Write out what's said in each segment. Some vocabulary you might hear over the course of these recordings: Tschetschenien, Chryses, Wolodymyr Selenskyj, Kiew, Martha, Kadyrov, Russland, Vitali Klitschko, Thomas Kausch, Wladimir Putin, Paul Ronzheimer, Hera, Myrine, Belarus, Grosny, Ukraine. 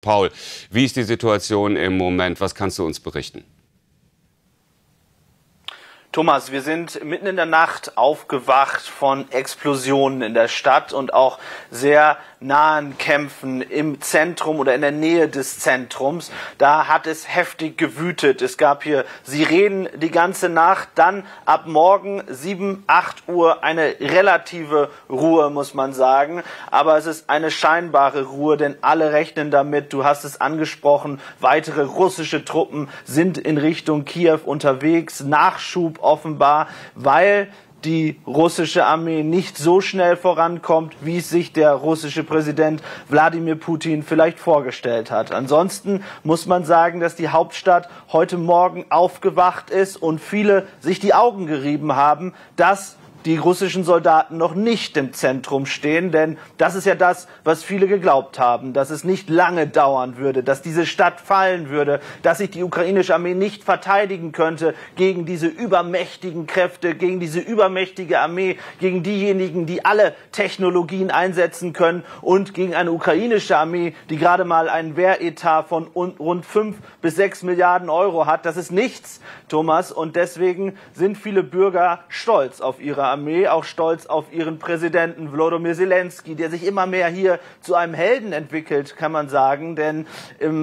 Paul, wie ist die Situation im Moment? Was kannst du uns berichten? Thomas, wir sind mitten in der Nacht aufgewacht von Explosionen in der Stadt und auch sehr nahen Kämpfen im Zentrum oder in der Nähe des Zentrums. Da hat es heftig gewütet. Es gab hier Sirenen die ganze Nacht. Dann ab morgen 7, 8 Uhr eine relative Ruhe, muss man sagen. Aber es ist eine scheinbare Ruhe, denn alle rechnen damit. Du hast es angesprochen, weitere russische Truppen sind in Richtung Kiew unterwegs. Nachschub offenbar, weil die russische Armee nicht so schnell vorankommt, wie es sich der russische Präsident Wladimir Putin vielleicht vorgestellt hat. Ansonsten muss man sagen, dass die Hauptstadt heute Morgen aufgewacht ist und viele sich die Augen gerieben haben, dass die russischen Soldaten noch nicht im Zentrum stehen, denn das ist ja das, was viele geglaubt haben, dass es nicht lange dauern würde, dass diese Stadt fallen würde, dass sich die ukrainische Armee nicht verteidigen könnte gegen diese übermächtigen Kräfte, gegen diese übermächtige Armee, gegen diejenigen, die alle Technologien einsetzen können und gegen eine ukrainische Armee, die gerade mal einen Wehretat von rund 5 bis 6 Milliarden Euro hat. Das ist nichts, Thomas, und deswegen sind viele Bürger stolz auf ihre Armee. Auch stolz auf ihren Präsidenten Wolodymyr Selenskyj, der sich immer mehr hier zu einem Helden entwickelt, kann man sagen, denn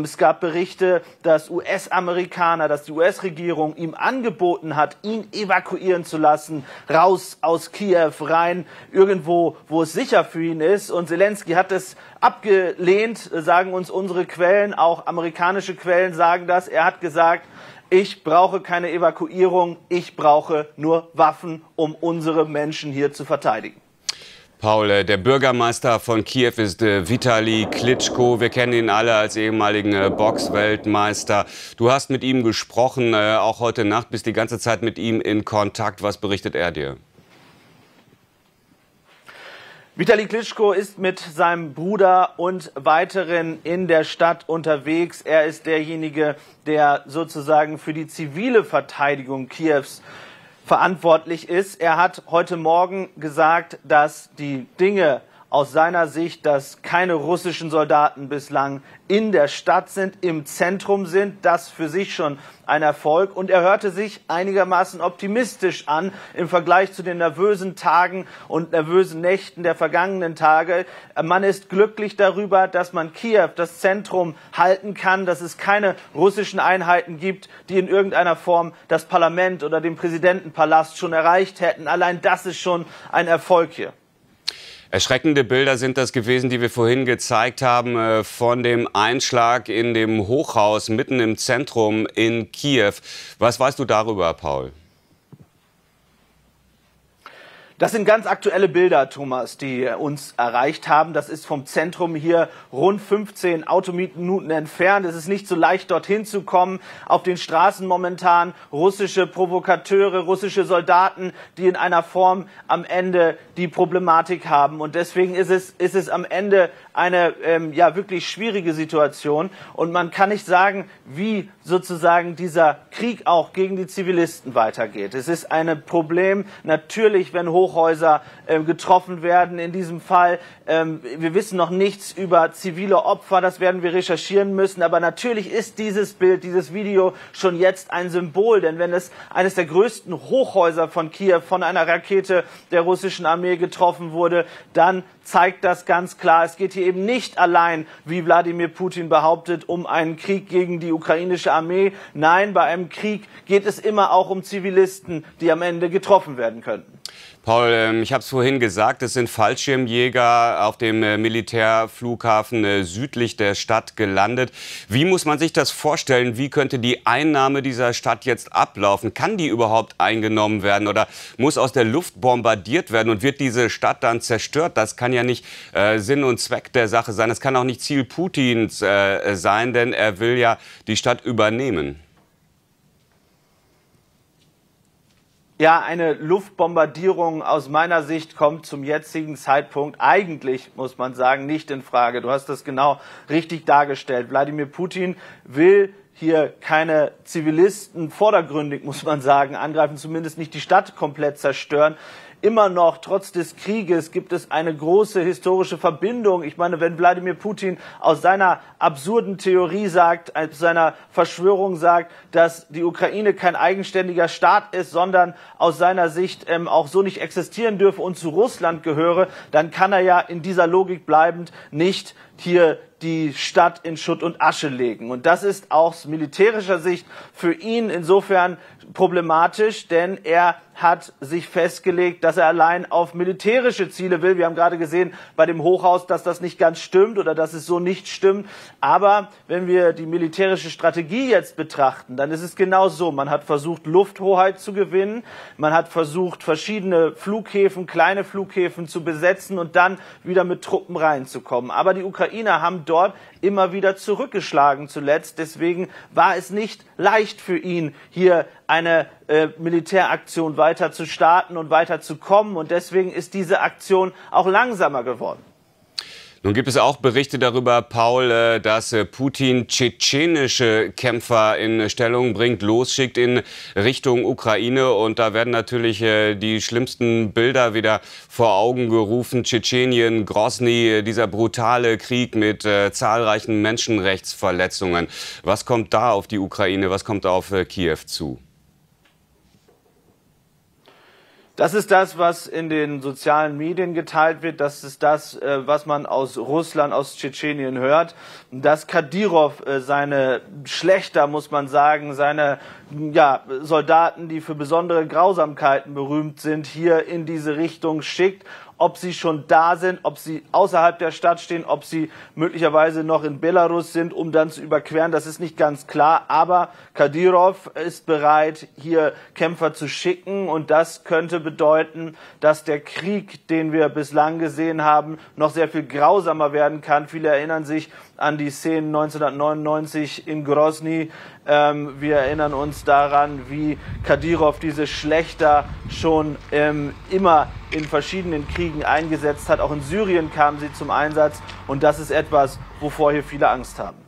es gab Berichte, dass die US-Regierung ihm angeboten hat, ihn evakuieren zu lassen, raus aus Kiew, rein, irgendwo, wo es sicher für ihn ist, und Selenskyj hat es abgelehnt, sagen uns unsere Quellen, auch amerikanische Quellen sagen das, er hat gesagt, ich brauche keine Evakuierung, ich brauche nur Waffen, um unsere Menschen hier zu verteidigen. Paul, der Bürgermeister von Kiew ist Vitali Klitschko. Wir kennen ihn alle als ehemaligen Boxweltmeister. Du hast mit ihm gesprochen, auch heute Nacht, bist die ganze Zeit mit ihm in Kontakt. Was berichtet er dir? Vitali Klitschko ist mit seinem Bruder und weiteren in der Stadt unterwegs. Er ist derjenige, der sozusagen für die zivile Verteidigung Kiews verantwortlich ist. Er hat heute Morgen gesagt, dass die Dinge aus seiner Sicht, dass keine russischen Soldaten bislang in der Stadt sind, im Zentrum sind, das für sich schon ein Erfolg. Und er hörte sich einigermaßen optimistisch an im Vergleich zu den nervösen Tagen und nervösen Nächten der vergangenen Tage. Man ist glücklich darüber, dass man Kiew, das Zentrum, halten kann, dass es keine russischen Einheiten gibt, die in irgendeiner Form das Parlament oder den Präsidentenpalast schon erreicht hätten. Allein das ist schon ein Erfolg hier. Erschreckende Bilder sind das gewesen, die wir vorhin gezeigt haben, von dem Einschlag in dem Hochhaus mitten im Zentrum in Kiew. Was weißt du darüber, Paul? Das sind ganz aktuelle Bilder, Thomas, die uns erreicht haben. Das ist vom Zentrum hier rund 15 Autominuten entfernt. Es ist nicht so leicht, dorthin zu kommen. Auf den Straßen momentan russische Provokateure, russische Soldaten, die in einer Form am Ende die Problematik haben. Und deswegen ist es am Ende eine wirklich schwierige Situation. Und man kann nicht sagen, wie sozusagen dieser Krieg auch gegen die Zivilisten weitergeht. Es ist ein Problem, natürlich, wenn Hochhäuser getroffen werden in diesem Fall. Wir wissen noch nichts über zivile Opfer, das werden wir recherchieren müssen, aber natürlich ist dieses Bild, dieses Video schon jetzt ein Symbol, denn wenn es eines der größten Hochhäuser von Kiew von einer Rakete der russischen Armee getroffen wurde, dann zeigt das ganz klar, es geht hier eben nicht allein, wie Wladimir Putin behauptet, um einen Krieg gegen die ukrainische Armee. Nein, bei einem Krieg geht es immer auch um Zivilisten, die am Ende getroffen werden könnten. Paul, ich habe es vorhin gesagt, es sind Fallschirmjäger auf dem Militärflughafen südlich der Stadt gelandet. Wie muss man sich das vorstellen? Wie könnte die Einnahme dieser Stadt jetzt ablaufen? Kann die überhaupt eingenommen werden oder muss aus der Luft bombardiert werden und wird diese Stadt dann zerstört? Das kann ja nicht Sinn und Zweck der Sache sein. Das kann auch nicht Ziel Putins sein, denn er will ja die Stadt übernehmen. Ja, eine Luftbombardierung aus meiner Sicht kommt zum jetzigen Zeitpunkt eigentlich, muss man sagen, nicht in Frage. Du hast das genau richtig dargestellt. Wladimir Putin will hier keine Zivilisten vordergründig, muss man sagen, angreifen, zumindest nicht die Stadt komplett zerstören. immer noch, trotz des Krieges, gibt es eine große historische Verbindung. Ich meine, wenn Wladimir Putin aus seiner absurden Theorie sagt, aus seiner Verschwörung sagt, dass die Ukraine kein eigenständiger Staat ist, sondern aus seiner Sicht auch so nicht existieren dürfe und zu Russland gehöre, dann kann er ja in dieser Logik bleibend nicht hier die Stadt in Schutt und Asche legen. Und das ist aus militärischer Sicht für ihn insofern problematisch, denn er hat sich festgelegt, dass er allein auf militärische Ziele will. Wir haben gerade gesehen bei dem Hochhaus, dass das nicht ganz stimmt oder dass es so nicht stimmt. Aber wenn wir die militärische Strategie jetzt betrachten, dann ist es genau so. Man hat versucht, Lufthoheit zu gewinnen. Man hat versucht, verschiedene Flughäfen, kleine Flughäfen zu besetzen und dann wieder mit Truppen reinzukommen. Aber die Ukrainer haben dort immer wieder zurückgeschlagen zuletzt. Deswegen war es nicht leicht für ihn, hier eine Militäraktion weiter zu starten und weiter zu kommen. Und deswegen ist diese Aktion auch langsamer geworden. Nun gibt es auch Berichte darüber, Paul, dass Putin tschetschenische Kämpfer in Stellung bringt, losschickt in Richtung Ukraine. Und da werden natürlich die schlimmsten Bilder wieder vor Augen gerufen. Tschetschenien, Grosny, dieser brutale Krieg mit zahlreichen Menschenrechtsverletzungen. Was kommt da auf die Ukraine, was kommt auf Kiew zu? Das ist das, was in den sozialen Medien geteilt wird. Das ist das, was man aus Russland, aus Tschetschenien hört. Dass Kadyrov seine Schlächter, muss man sagen, seine Soldaten, die für besondere Grausamkeiten berühmt sind, hier in diese Richtung schickt. Ob sie schon da sind, ob sie außerhalb der Stadt stehen, ob sie möglicherweise noch in Belarus sind, um dann zu überqueren, das ist nicht ganz klar. Aber Kadyrov ist bereit, hier Kämpfer zu schicken. Und das könnte bedeuten, dass der Krieg, den wir bislang gesehen haben, noch sehr viel grausamer werden kann. Viele erinnern sich an die Szenen 1999 in Grosny. Wir erinnern uns daran, wie Kadyrov diese Schlächter schon immer in verschiedenen Kriegen eingesetzt hat. Auch in Syrien kamen sie zum Einsatz. Und das ist etwas, wovor hier viele Angst haben.